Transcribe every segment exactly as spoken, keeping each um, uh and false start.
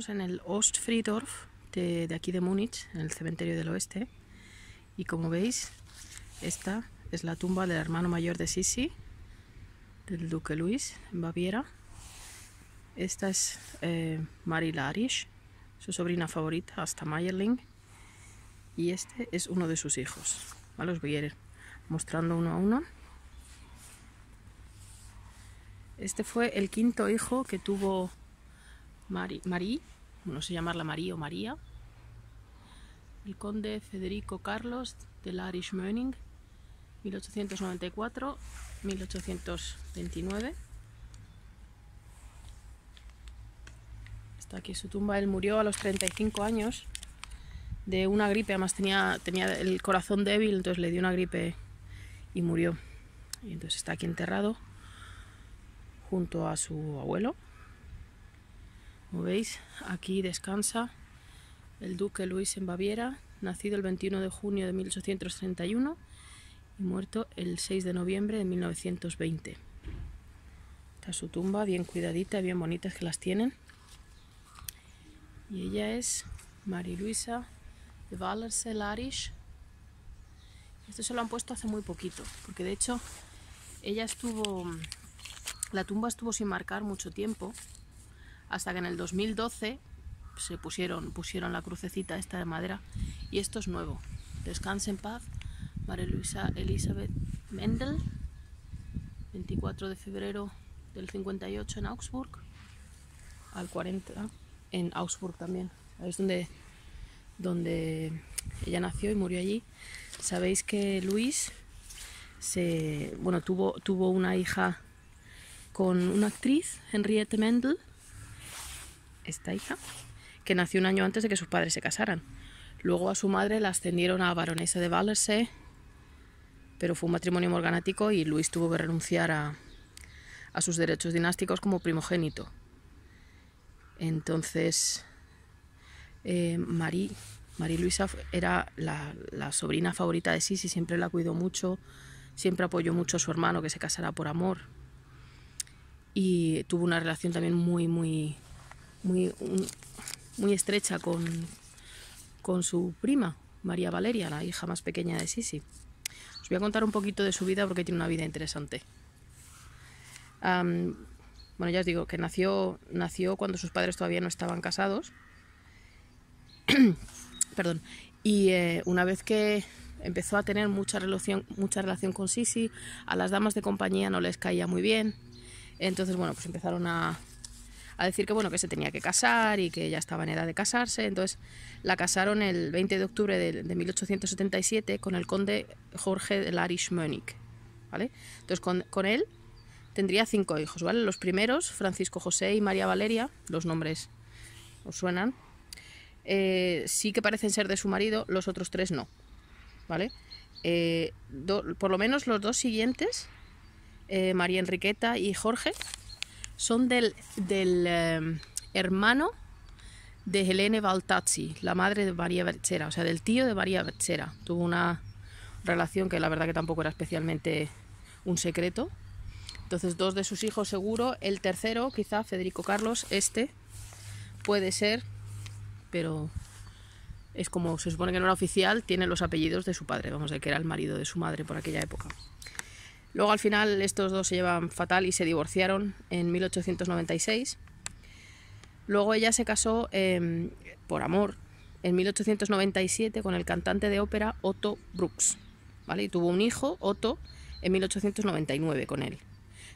estamos en el Ostfriedhof de, de aquí de Múnich, en el cementerio del oeste. Y como veis, esta es la tumba del hermano mayor de Sisi, del duque Luis en Baviera. Esta es eh, Marie Larisch, su sobrina favorita, hasta Mayerling. Y este es uno de sus hijos. ¿Vale? Os voy a ir mostrando uno a uno. Este fue el quinto hijo que tuvo Marie, Marie, no sé llamarla Marie o María, el conde Federico Carlos de Larisch-Mönnich, mil ochocientos noventa y cuatro a mil ochocientos veintinueve. Está aquí su tumba. Él murió a los treinta y cinco años de una gripe, además tenía, tenía el corazón débil, entonces le dio una gripe y murió. Y entonces está aquí enterrado junto a su abuelo. Como veis, aquí descansa el duque Luis en Baviera, nacido el veintiuno de junio de mil ochocientos treinta y uno y muerto el seis de noviembre de mil novecientos veinte. Está su tumba bien cuidadita, bien bonitas que las tienen. Y ella es María Luisa de Wallersee-Larisch. Esto se lo han puesto hace muy poquito, porque de hecho ella estuvo, la tumba estuvo sin marcar mucho tiempo, hasta que en el dos mil doce se pusieron, pusieron la crucecita esta de madera, y esto es nuevo. Descanse en paz, María Luisa Elizabeth Mendel, veinticuatro de febrero del cincuenta y ocho en Augsburg, al cuarenta en Augsburg también. ¿Sabéis dónde, dónde ella nació y murió allí? Sabéis que Luis se, bueno, tuvo, tuvo una hija con una actriz, Henriette Mendel, esta hija, que nació un año antes de que sus padres se casaran. Luego a su madre la ascendieron a baronesa de Wallersee, pero fue un matrimonio morganático y Luis tuvo que renunciar a, a sus derechos dinásticos como primogénito. Entonces, eh, Marie, Marie Luisa era la, la sobrina favorita de Sisi, siempre la cuidó mucho, siempre apoyó mucho a su hermano que se casara por amor. Y tuvo una relación también muy, muy... Muy, muy estrecha con, con su prima, María Valeria, la hija más pequeña de Sisi. Os voy a contar un poquito de su vida porque tiene una vida interesante. Um, bueno, ya os digo que nació, nació cuando sus padres todavía no estaban casados. Perdón. Y eh, una vez que empezó a tener mucha relación, mucha relación con Sisi, a las damas de compañía no les caía muy bien. Entonces, bueno, pues empezaron a... a decir que, bueno, que se tenía que casar y que ya estaba en edad de casarse. Entonces la casaron el veinte de octubre de mil ochocientos setenta y siete con el conde Jorge Larisch-Mönich, ¿vale? Entonces con, con él tendría cinco hijos, ¿vale? Los primeros, Francisco José y María Valeria, los nombres os suenan, eh, sí que parecen ser de su marido, los otros tres no, ¿vale? Eh, do, por lo menos los dos siguientes, eh, María Enriqueta y Jorge, son del, del eh, hermano de Helene Baltazzi, la madre de María Berchera, o sea, del tío de María Berchera. Tuvo una relación que la verdad que tampoco era especialmente un secreto. Entonces, dos de sus hijos seguro. El tercero, quizá Federico Carlos, este puede ser, pero es como se supone que no era oficial, tiene los apellidos de su padre, vamos, de que era el marido de su madre por aquella época. Luego al final estos dos se llevan fatal y se divorciaron en mil ochocientos noventa y seis. Luego ella se casó eh, por amor en mil ochocientos noventa y siete con el cantante de ópera Otto Brooks, ¿vale? Y tuvo un hijo, Otto, en mil ochocientos noventa y nueve con él.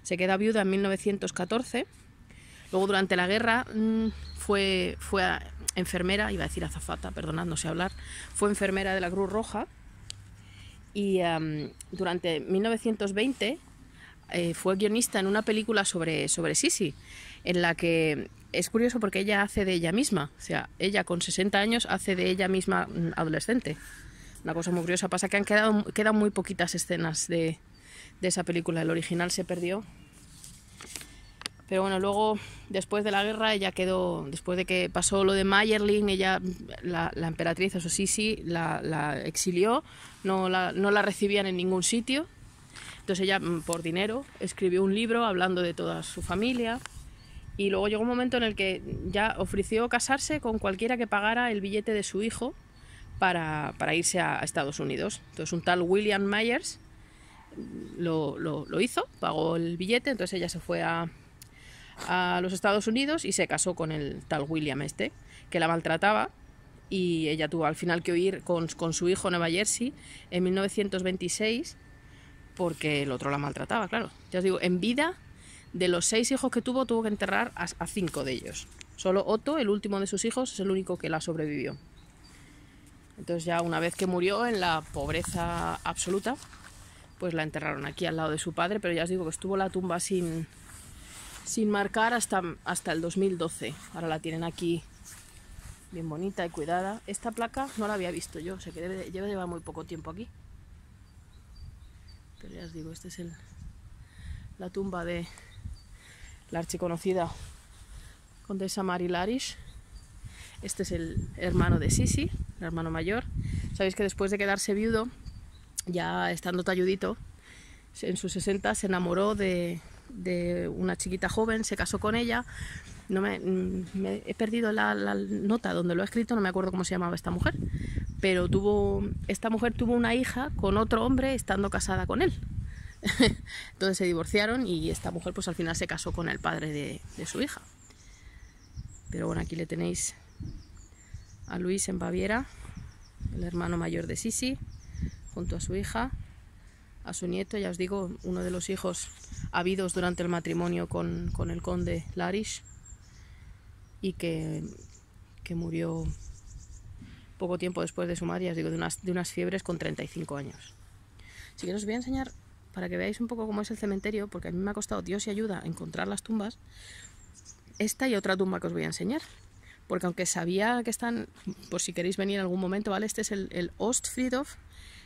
Se queda viuda en mil novecientos catorce. Luego durante la guerra mmm, fue, fue enfermera, iba a decir azafata, perdonad, no sé hablar, fue enfermera de la Cruz Roja. Y um, durante mil novecientos veinte eh, fue guionista en una película sobre, sobre Sisi, en la que es curioso porque ella hace de ella misma, o sea, ella con sesenta años hace de ella misma adolescente. Una cosa muy curiosa, pasa que han quedado, quedan muy poquitas escenas de, de esa película, el original se perdió. Pero bueno, luego, después de la guerra, ella quedó, después de que pasó lo de Mayerling, ella, la, la emperatriz, eso sí, sí, la, la exilió, no la, no la recibían en ningún sitio. Entonces ella, por dinero, escribió un libro hablando de toda su familia Y luego llegó un momento en el que ya ofreció casarse con cualquiera que pagara el billete de su hijo para, para irse a Estados Unidos. Entonces un tal William Myers lo, lo, lo hizo, pagó el billete, entonces ella se fue a, a los Estados Unidos y se casó con el tal William este, que la maltrataba, y ella tuvo al final que huir con, con su hijo a Nueva Jersey en mil novecientos veintiséis porque el otro la maltrataba, claro. Ya os digo, en vida... De los seis hijos que tuvo, tuvo que enterrar a, a cinco de ellos. Solo Otto, el último de sus hijos, es el único que la sobrevivió. Entonces ya una vez que murió en la pobreza absoluta, pues la enterraron aquí al lado de su padre, pero ya os digo que estuvo la tumba sin, sin marcar hasta, hasta el dos mil doce. Ahora la tienen aquí bien bonita y cuidada. Esta placa no la había visto yo, o sea que debe, debe llevar muy poco tiempo aquí. Pero ya os digo, este es el, la tumba de... la archiconocida Condesa Marie Larisch. Este es el hermano de Sisi, el hermano mayor. Sabéis que después de quedarse viudo, ya estando talludito, en sus sesenta se enamoró de, de una chiquita joven, se casó con ella. No me, me he perdido la, la nota donde lo he escrito, no me acuerdo cómo se llamaba esta mujer, pero tuvo, esta mujer tuvo una hija con otro hombre estando casada con él. Entonces se divorciaron y esta mujer pues al final se casó con el padre de, de su hija. Pero bueno, aquí le tenéis a Luis en Baviera, el hermano mayor de Sisi, junto a su hija, a su nieto, ya os digo, uno de los hijos habidos durante el matrimonio con, con el conde Larisch, y que, que murió poco tiempo después de su madre, ya os digo, de unas, de unas fiebres con treinta y cinco años. Así que os voy a enseñar... para que veáis un poco cómo es el cementerio, porque a mí me ha costado Dios y ayuda encontrar las tumbas, esta y otra tumba que os voy a enseñar, porque aunque sabía que están, por si queréis venir en algún momento, ¿vale? Este es el, el Ostfriedhof,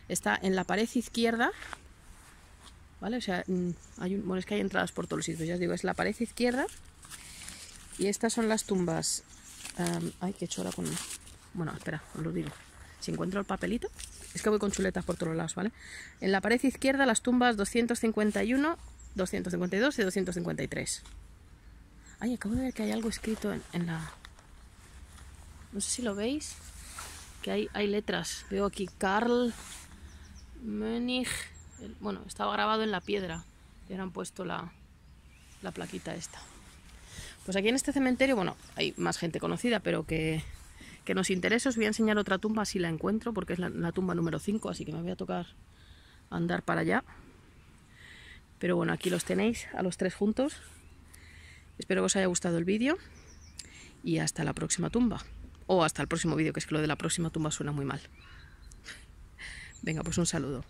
está en la pared izquierda, ¿vale? O sea, hay un, bueno, es que hay entradas por todos los sitios, ya os digo, es la pared izquierda, y estas son las tumbas, um, ay, qué chora con... bueno, espera, os lo digo, si encuentro el papelito... Es que voy con chuletas por todos lados, ¿vale? En la pared izquierda las tumbas doscientos cincuenta y uno, doscientos cincuenta y dos y doscientos cincuenta y tres. Ay, acabo de ver que hay algo escrito en, en la... No sé si lo veis, que hay, hay letras. Veo aquí Karl Mönnich. El, bueno, estaba grabado en la piedra y ahora han puesto la, la plaquita esta. Pues aquí en este cementerio, bueno, hay más gente conocida, pero que... que nos interesa, os voy a enseñar otra tumba si la encuentro, porque es la, la tumba número cinco, así que me voy a tocar andar para allá. Pero bueno, aquí los tenéis, a los tres juntos. Espero que os haya gustado el vídeo y hasta la próxima tumba. O hasta el próximo vídeo, que es que lo de la próxima tumba suena muy mal. Venga, pues un saludo.